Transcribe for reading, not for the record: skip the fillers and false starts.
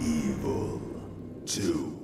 Evil 2.